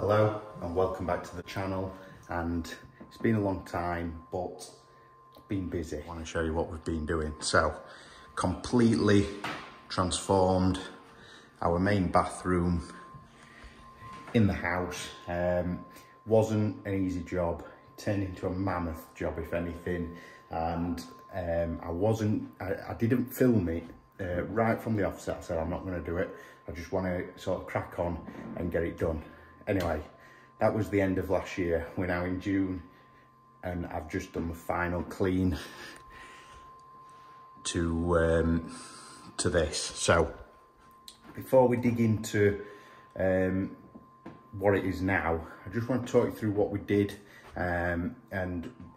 Hello and welcome back to the channel, and it's been a long time but I've been busy. I want to show you what we've been doing. So completely transformed our main bathroom in the house. Wasn't an easy job, turned into a mammoth job if anything, and I didn't film it right from the offset. I said I'm not going to do it, I just want to sort of crack on and get it done. Anyway, that was the end of last year. We're now in June and I've just done the final clean to this. So before we dig into what it is now, I just want to talk you through what we did and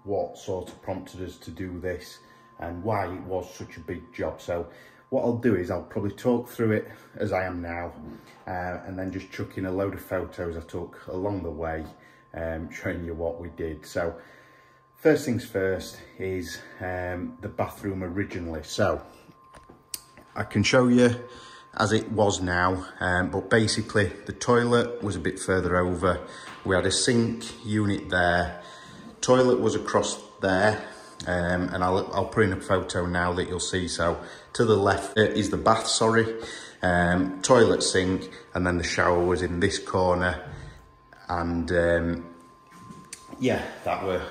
what sort of prompted us to do this and why it was such a big job. So what I'll do is I'll probably talk through it as I am now, and then just chuck in a load of photos I took along the way, showing you what we did. So first things first is the bathroom originally. So I can show you as it was now, but basically the toilet was a bit further over. We had a sink unit there, toilet was across there. And I'll put in a photo now that you'll see. So to the left is the bath, toilet, sink, and then the shower was in this corner. And yeah, that were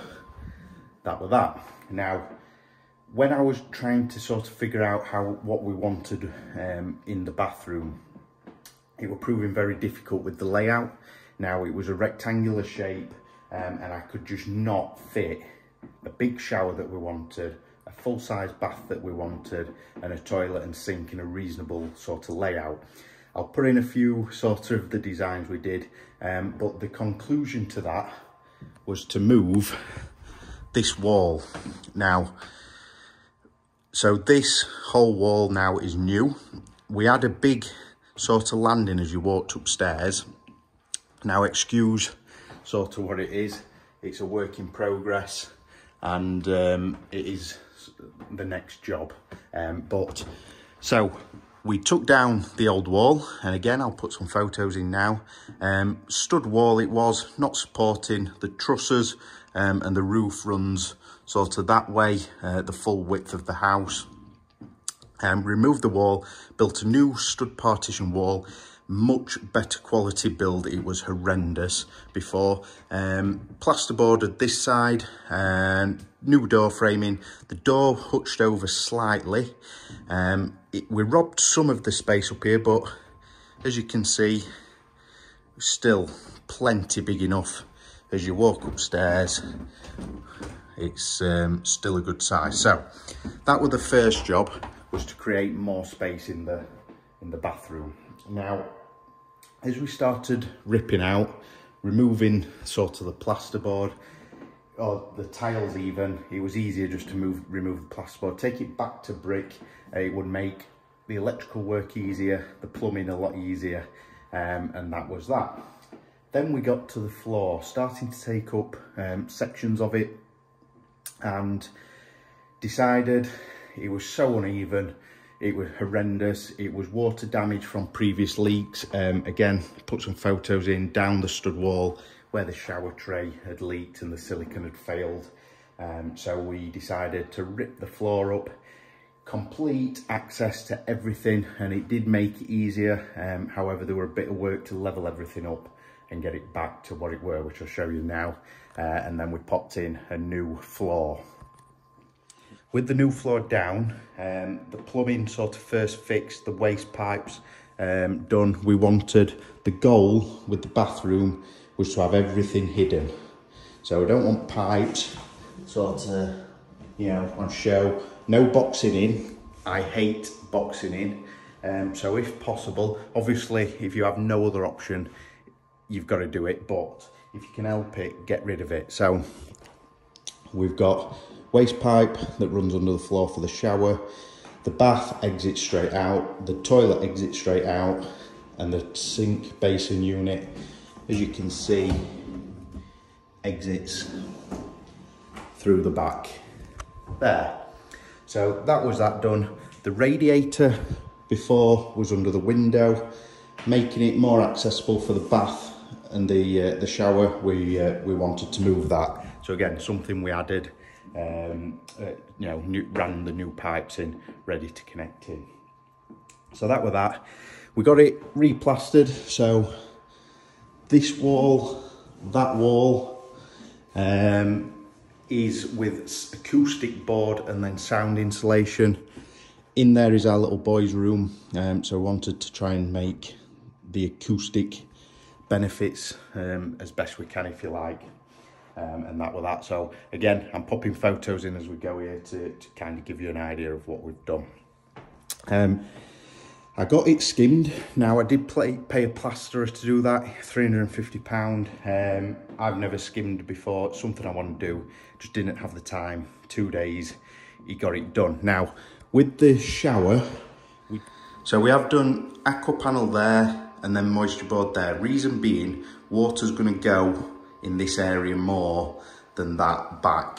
that. Now, when I was trying to sort of figure out what we wanted in the bathroom, it was proving very difficult with the layout. Now, it was a rectangular shape, and I could just not fit a big shower that we wanted, a full-size bath that we wanted, and a toilet and sink in a reasonable sort of layout. I'll put in a few sort of the designs we did, but the conclusion to that was to move this wall. Now, so this whole wall now is new. We had a big sort of landing as you walked upstairs. Now, excuse sort of what it is, it's a work in progress. And it is the next job, but so we took down the old wall, and again I'll put some photos in now. Stud wall it was, not supporting the trusses, and the roof runs sort of that way, the full width of the house. Removed the wall, built a new stud partition wall, much better quality build. It was horrendous before. Plasterboarded this side, and new door framing, the door hutched over slightly. We robbed some of the space up here, but as you can see, still plenty big enough. As you walk upstairs, it's still a good size. So that was the first job, was to create more space in the bathroom. Now, as we started ripping out, removing sort of the plasterboard or the tiles even, it was easier just to remove the plasterboard, take it back to brick. It would make the electrical work easier, the plumbing a lot easier, and that was that. Then we got to the floor, starting to take up sections of it, and decided it was so uneven. It was horrendous. It was water damage from previous leaks. Again, put some photos in down the stud wall where the shower tray had leaked and the silicone had failed. So we decided to rip the floor up, complete access to everything, and it did make it easier. However, there were a bit of work to level everything up and get it back to what it were, which I'll show you now. And then we popped in a new floor. With the new floor down, the plumbing sort of first fixed, the waste pipes done. We wanted, the goal with the bathroom was to have everything hidden. So we don't want pipes sort of, you know, on show. No boxing in. I hate boxing in. So if possible, obviously if you have no other option, you've got to do it, but if you can help it, get rid of it. So we've got waste pipe that runs under the floor for the shower, the bath exits straight out, the toilet exits straight out, and the sink basin unit, as you can see, exits through the back there. So that was that done. The radiator before was under the window, making it more accessible for the bath and the shower, we wanted to move that. So again, something we added, you know, ran the new pipes in, ready to connect in. So that was that. We got it replastered, so this wall, that wall, is with acoustic board and then sound insulation. In there is our little boy's room, so I wanted to try and make the acoustic benefits as best we can, if you like, and that with that. So again, I'm popping photos in as we go here to kind of give you an idea of what we've done. I got it skimmed. Now, I did pay a plasterer to do that, £350. I've never skimmed before. It's something I want to do, just didn't have the time. 2 days, he got it done. Now, with the shower, we have done aqua panel there and then moisture board there. Reason being, water's going to go in this area more than that back.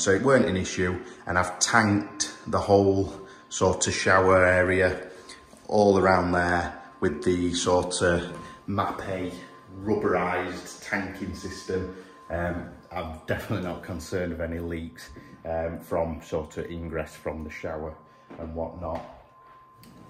So it weren't an issue, and I've tanked the whole sort of shower area all around there with the sort of Mappe rubberized tanking system. I'm definitely not concerned of any leaks from sort of ingress from the shower and whatnot.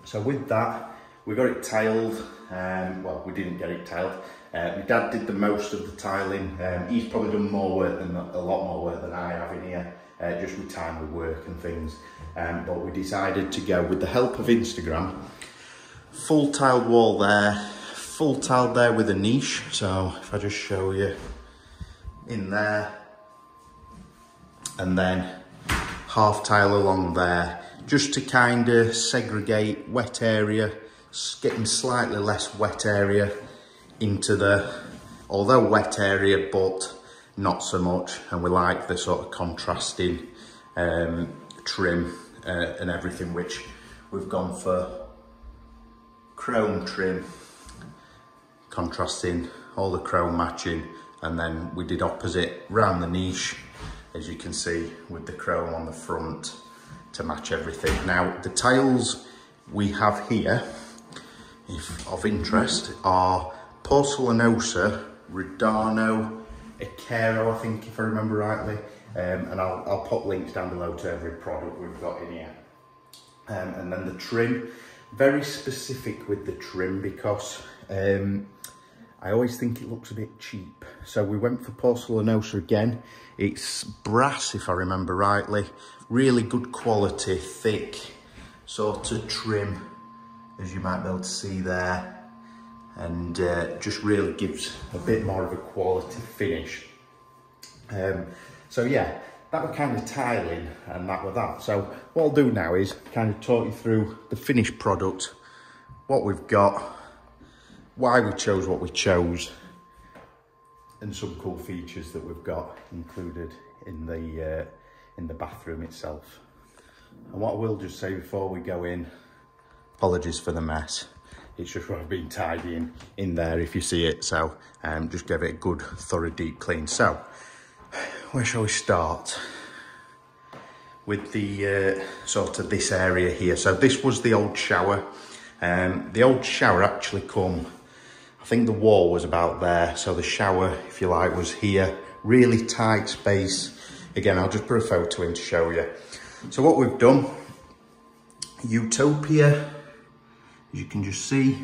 So with that, we got it tiled. Well, we didn't get it tiled. My dad did the most of the tiling. He's probably done more work than a lot more work than I have in here, just with time with work and things. But we decided to go with the help of Instagram. Full tiled wall there, full tiled there with a niche. So if I just show you in there, and then half tile along there, just to kind of segregate wet area, getting slightly less wet area into the, although wet area, but not so much. And we like the sort of contrasting trim and everything, which we've gone for chrome trim, contrasting, all the chrome matching. And then we did opposite round the niche, as you can see, with the chrome on the front to match everything. Now, the tiles we have here, if of interest, are Porcelanosa, Rodano Acero, I think, if I remember rightly. And I'll pop links down below to every product we've got in here. And then the trim, very specific with the trim, because I always think it looks a bit cheap. So we went for Porcelanosa again. It's brass, if I remember rightly. Really good quality, thick sort of trim, as you might be able to see there. And just really gives a bit more of a quality finish. So yeah, that was kind of tiling and that was that. So what I'll do now is kind of talk you through the finished product, what we've got, why we chose what we chose, and some cool features that we've got included in the bathroom itself. And what I will just say before we go in, apologies for the mess. It's just what I've been tidying in there, if you see it. So just give it a good, thorough, deep clean. So where shall we start? With the sort of this area here. So this was the old shower. The old shower actually come, I think the wall was about there, so the shower, if you like, was here. Really tight space. Again, I'll just put a photo in to show you. So what we've done, Utopia, as you can just see,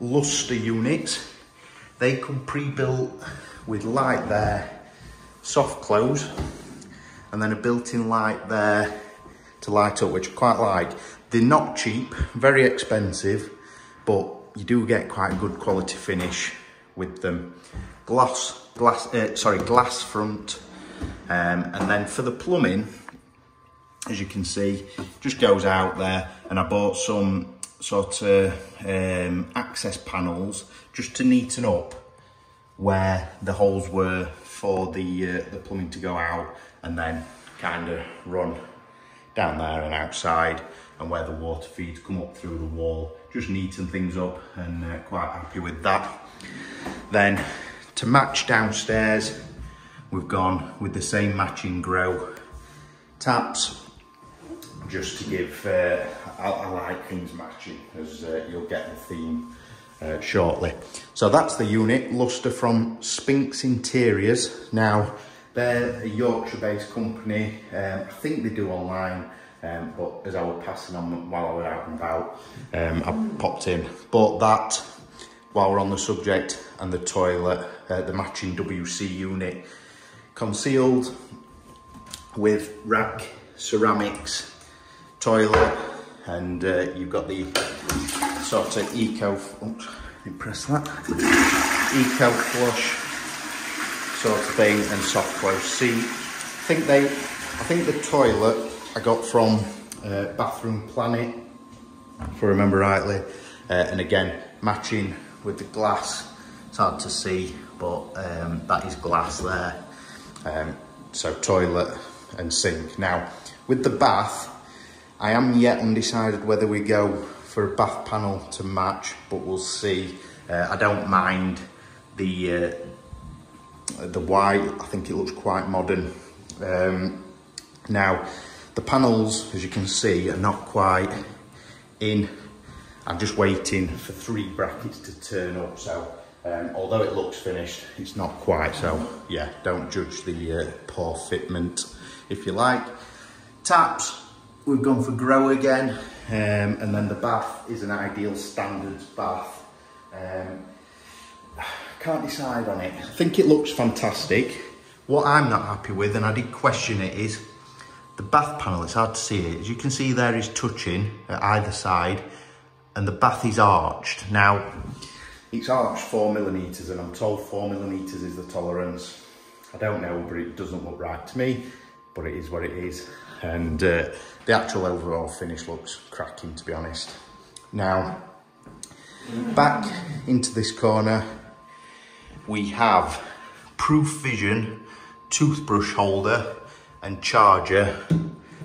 Lustre units. They come pre-built with light there, soft close, and then a built-in light there to light up, which I quite like. They're not cheap, very expensive, but you do get quite a good quality finish with them. Glass front, and then for the plumbing, as you can see, just goes out there. And I bought some sort of access panels just to neaten up where the holes were for the plumbing to go out, and then kind of run down there and outside, and where the water feeds come up through the wall. Just neaten things up, and quite happy with that. Then to match downstairs, we've gone with the same matching grow taps, just to give, I like things matching, as you'll get the theme shortly. So that's the unit, Lustre from Spinks Interiors. Now, they're a Yorkshire-based company. I think they do online, but as I was passing on while I was out and about, I popped in. But that, while we're on the subject, and the toilet, the matching WC unit, concealed with rack, ceramics, toilet, and you've got the sort of eco, oops, didn't press that, eco flush sort of thing, and soft close seat. I think the toilet I got from Bathroom Planet, if I remember rightly, and again, matching with the glass. It's hard to see, but that is glass there. So toilet and sink. Now, with the bath, I am yet undecided whether we go for a bath panel to match, but we'll see. I don't mind the white. I think it looks quite modern. Now, the panels, as you can see, are not quite in. I'm just waiting for three brackets to turn up, so although it looks finished, it's not quite, so yeah, don't judge the poor fitment, if you like. Taps, we've gone for grow again, and then the bath is an Ideal Standards bath. Can't decide on it. I think it looks fantastic. What I'm not happy with, and I did question it, is the bath panel. It's hard to see it. As you can see, there is touching at either side, and the bath is arched. Now, it's arched 4mm, and I'm told 4mm is the tolerance. I don't know, but it doesn't look right to me, but it is what it is. And the actual overall finish looks cracking, to be honest. Now, back into this corner, we have Proof Vision toothbrush holder and charger.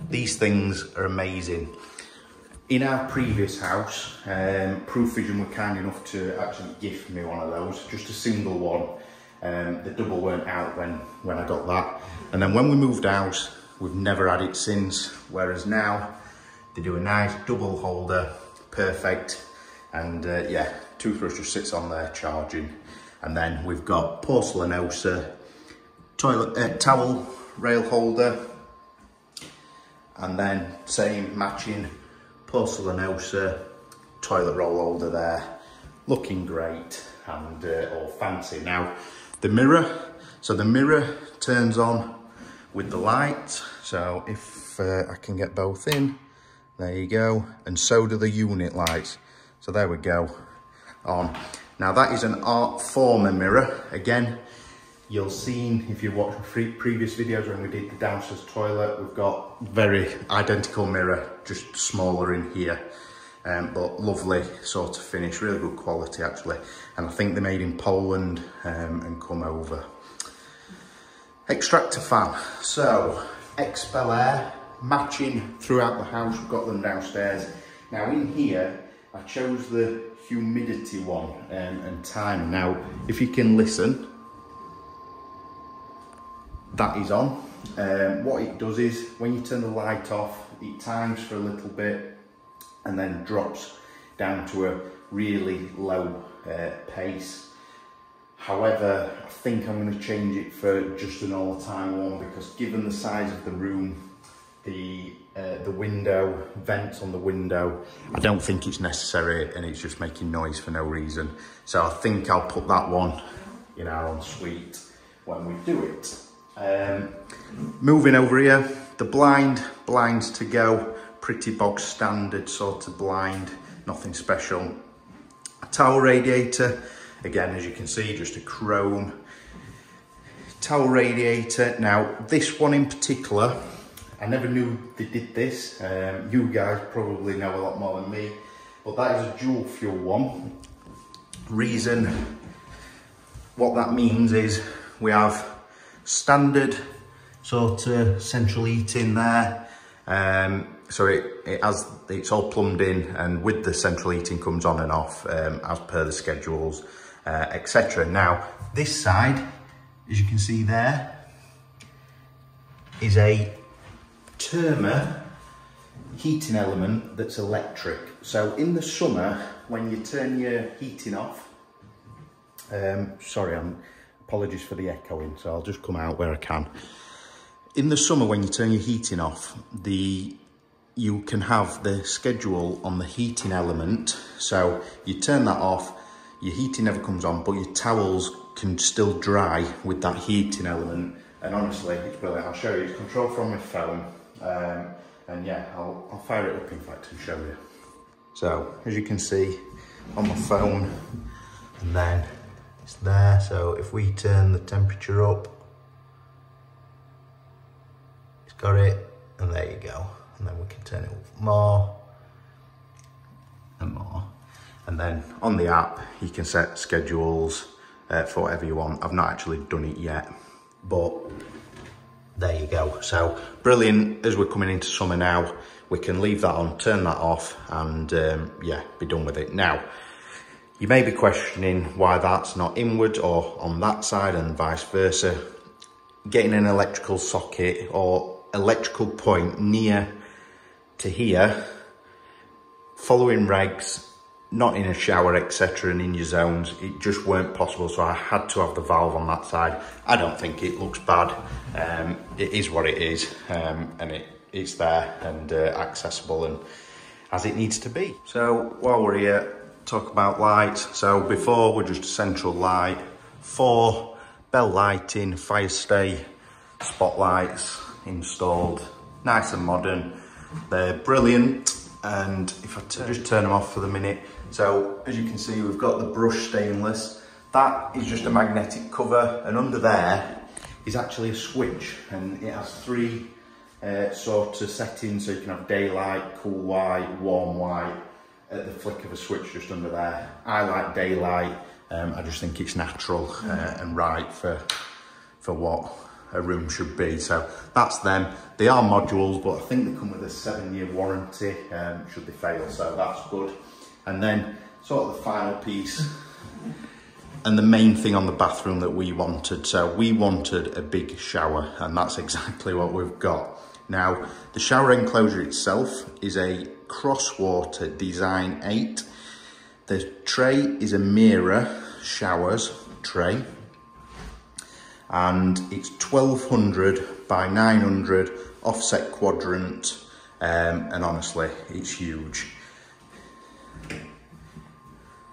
These things are amazing. In our previous house, Proof Vision were kind enough to actually gift me one of those, just a single one. The double weren't out when I got that. And then when we moved house, we've never had it since. Whereas now, they do a nice double holder, perfect. And yeah, toothbrush just sits on there charging. And then we've got Porcelanosa toilet, towel rail holder. And then same matching Porcelanosa toilet roll holder there, looking great and all fancy. Now, the mirror, so the mirror turns on with the light, so if I can get both in, there you go, and so do the unit lights, so there we go, on. Now that is an Artforma mirror. Again, you'll see if you watched previous videos when we did the downstairs toilet, we've got very identical mirror, just smaller in here, but lovely sort of finish, really good quality actually. And I think they're made in Poland and come over. Extractor fan, so Expel Air, matching throughout the house, we've got them downstairs. Now in here, I chose the humidity one and time. Now, if you can listen, that is on. What it does is, when you turn the light off, it times for a little bit and then drops down to a really low pace. However, I think I'm going to change it for just an all-time one, because given the size of the room, the window, vents on the window, I don't think it's necessary, and it's just making noise for no reason. So I think I'll put that one in our ensuite when we do it. Moving over here, the blinds to go, pretty bog standard sort of blind, nothing special. A towel radiator, again, as you can see, just a chrome towel radiator. Now this one in particular, I never knew they did this. You guys probably know a lot more than me, but that is a dual fuel one. Reason, what that means is we have standard sort of central heating there, so it has, it's all plumbed in, and with the central heating comes on and off as per the schedules, etc. Now this side, as you can see there, is a Terma heating element that's electric. So in the summer, when you turn your heating off, sorry, apologies for the echoing, so I'll just come out where I can. In the summer, when you turn your heating off, you can have the schedule on the heating element. So you turn that off, your heating never comes on, but your towels can still dry with that heating element. And honestly, it's brilliant. I'll show you. It's controlled from my phone. And yeah, I'll fire it up, in fact, and show you. So as you can see, on my phone, and then it's there. So if we turn the temperature up, it's got it, and there you go. And then we can turn it up more and more. And then on the app, you can set schedules for whatever you want. I've not actually done it yet, but there you go. So brilliant. As we're coming into summer now, we can leave that on, turn that off, and yeah, be done with it. Now, you may be questioning why that's not inward or on that side and vice versa. Getting an electrical socket or electrical point near to here, following regs, not in a shower, etc., and in your zones, it just weren't possible. So I had to have the valve on that side. I don't think it looks bad. It is what it is, and it's there and accessible and as it needs to be. So while we're here, talk about lights. So before, we're just a central light, 4 bell lighting, fire stay, spotlights installed, nice and modern. They're brilliant. And if I just turn them off for the minute, so as you can see, we've got the brush stainless. That is just a magnetic cover, and under there is actually a switch, and it has 3 sort of settings, so you can have daylight, cool white, warm white, at the flick of a switch just under there. I like daylight. I just think it's natural and right for what a room should be. So that's them. They are modules, but I think they come with a 7-year warranty should they fail, so that's good. And then sort of the final piece and the main thing on the bathroom that we wanted. So we wanted a big shower, and that's exactly what we've got. Now, the shower enclosure itself is a Crosswater Design 8. The tray is a Mira Showers tray, and it's 1200 by 900 offset quadrant, and honestly, it's huge.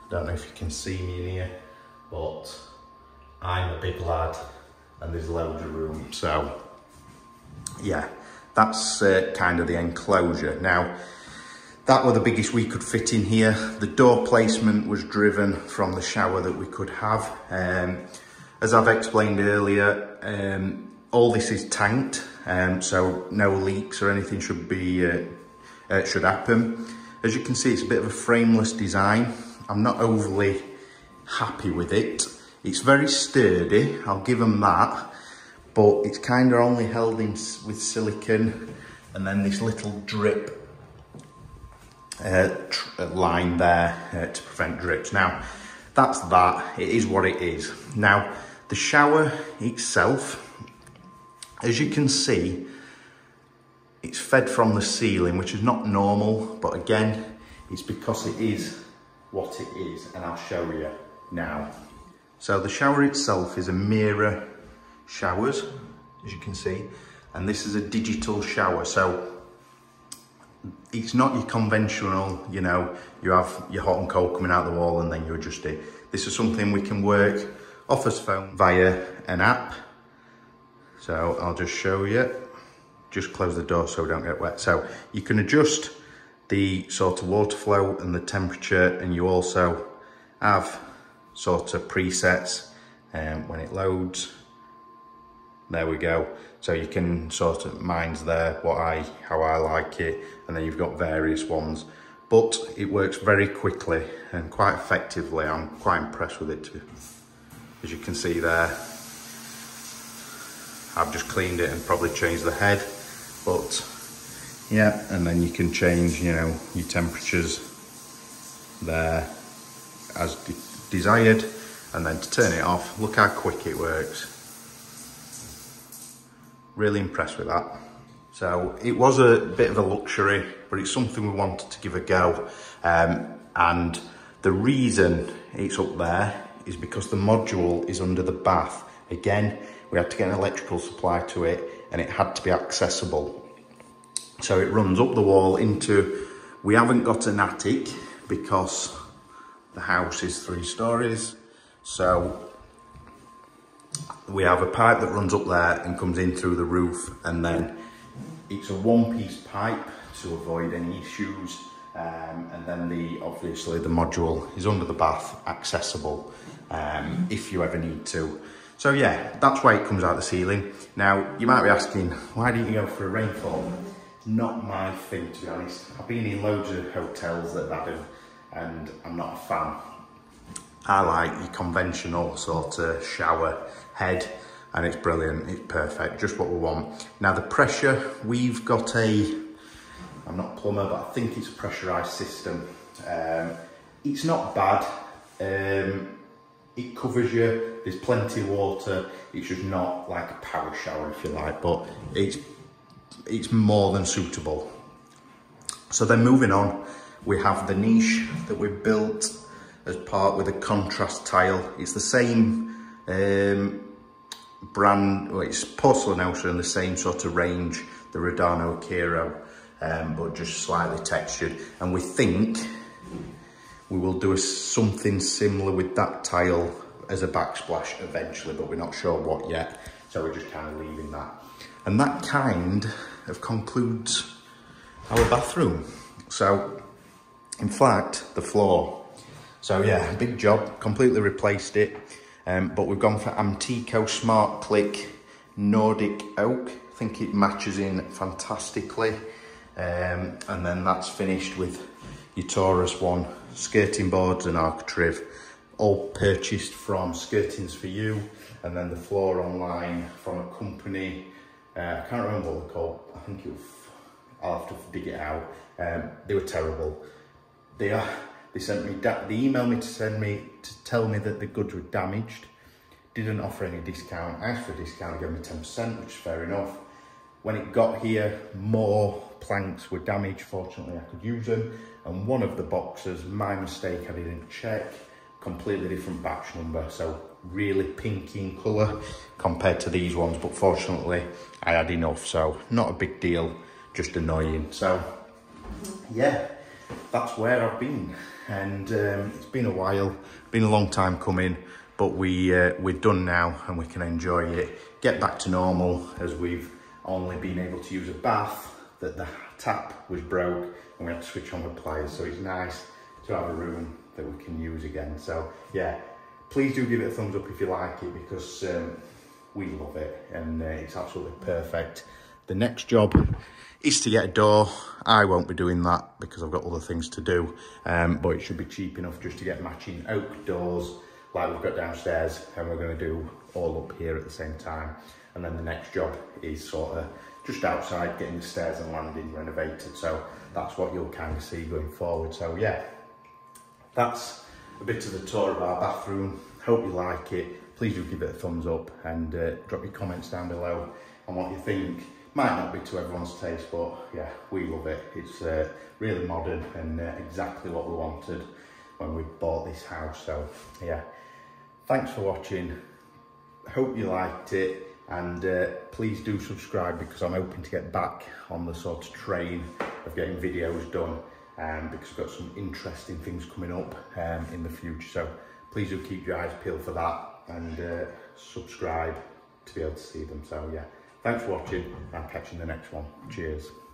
Don't know if you can see me in here, but I'm a big lad and there's loads of room. So yeah, that's kind of the enclosure. Now, that were the biggest we could fit in here. The door placement was driven from the shower that we could have. As I've explained earlier, all this is tanked, so no leaks or anything should happen. As you can see, it's a bit of a frameless design. I'm not overly happy with it. It's very sturdy, I'll give them that, but it's kind of only held in with silicone, and then this little drip line there to prevent drips. Now, that's that. It is what it is. Now, the shower itself, as you can see, it's fed from the ceiling, which is not normal, but again, it's because it is what it is, and I'll show you now. So the shower itself is a Mira Showers, as you can see, and this is a digital shower. So it's not your conventional, you know, you have your hot and cold coming out the wall and then you adjust it. This is something we can work off as phone via an app. So I'll just show you. Just close the door so we don't get wet. So you can adjust the sort of water flow and the temperature, and you also have sort of presets when it loads. There we go. So you can sort of, mine's there, how I like it, and then you've got various ones, but it works very quickly and quite effectively. I'm quite impressed with it too. As you can see there, I've just cleaned it and probably changed the head, but yeah, and then you can change, you know, your temperatures there as desired, and then to turn it off, look how quick it works. Really impressed with that. So it was a bit of a luxury, but it's something we wanted to give a go. And The reason it's up there is because the module is under the bath. Again, we had to get an electrical supply to it and it had to be accessible. So it runs up the wall into, we haven't got an attic because the house is 3 stories. So we have a pipe that runs up there and comes in through the roof, and then it's a one-piece pipe to avoid any issues. And then obviously the module is under the bath, accessible if you ever need to. So yeah, that's why it comes out the ceiling. Now, you might be asking, why didn't you go for a rainfall? Not my thing, to be honest. I've been in loads of hotels that have had them, and I'm not a fan. I like your conventional sort of shower head, and it's brilliant, it's perfect, just what we want. Now the pressure, we've got a, I'm not a plumber, but I think it's a pressurised system. It's not bad. It covers you, there's plenty of water. It's just not like a power shower, if you like, but it's more than suitable. So then moving on, we have the niche that we've built as part with a contrast tile. It's the same brand, well, it's Porcelanosa and the same sort of range, the Rodano Acero. But just slightly textured, and we think we will do something similar with that tile as a backsplash eventually, but we're not sure what yet, so we're just kind of leaving that. And that kind of concludes our bathroom. So in fact, the floor, so yeah, big job, completely replaced it, but we've gone for Amtico Smart Click Nordic Oak. I think it matches in fantastically. And then that's finished with your Taurus one, skirting boards and architrave, all purchased from Skirtings4U, and then the floor online from a company, I can't remember what they're called, I think it was, I'll have to dig it out. They were terrible. They emailed me to tell me that the goods were damaged, didn't offer any discount. I asked for a discount, they gave me 10%, which is fair enough. When it got here, more planks were damaged. Fortunately, I could use them, and one of the boxes, my mistake, I didn't check, completely different batch number, so really pinky in colour compared to these ones, but fortunately I had enough, so not a big deal, just annoying. So yeah, that's where I've been, and it's been a while, been a long time coming, but we're done now and we can enjoy it, get back to normal, as we've only been able to use a bath that the tap was broke and we had to switch on with pliers, so it's nice to have a room that we can use again. So yeah, please do give it a thumbs up if you like it, because we love it, and it's absolutely perfect. The next job is to get a door. I won't be doing that because I've got other things to do, but it should be cheap enough just to get matching oak doors like we've got downstairs, and we're going to do all up here at the same time. And then the next job is sort of just outside, getting the stairs and landing renovated. So that's what you'll kind of see going forward. So yeah, that's a bit of a tour of our bathroom. Hope you like it. Please do give it a thumbs up, and drop your comments down below on what you think. Might not be to everyone's taste, but yeah, we love it. It's really modern and exactly what we wanted when we bought this house. So yeah, thanks for watching. Hope you liked it. And please do subscribe, because I'm hoping to get back on the sort of train of getting videos done, because I've got some interesting things coming up in the future. So please do keep your eyes peeled for that, and subscribe to be able to see them. So yeah, thanks for watching, and I'll catch you in the next one. Cheers.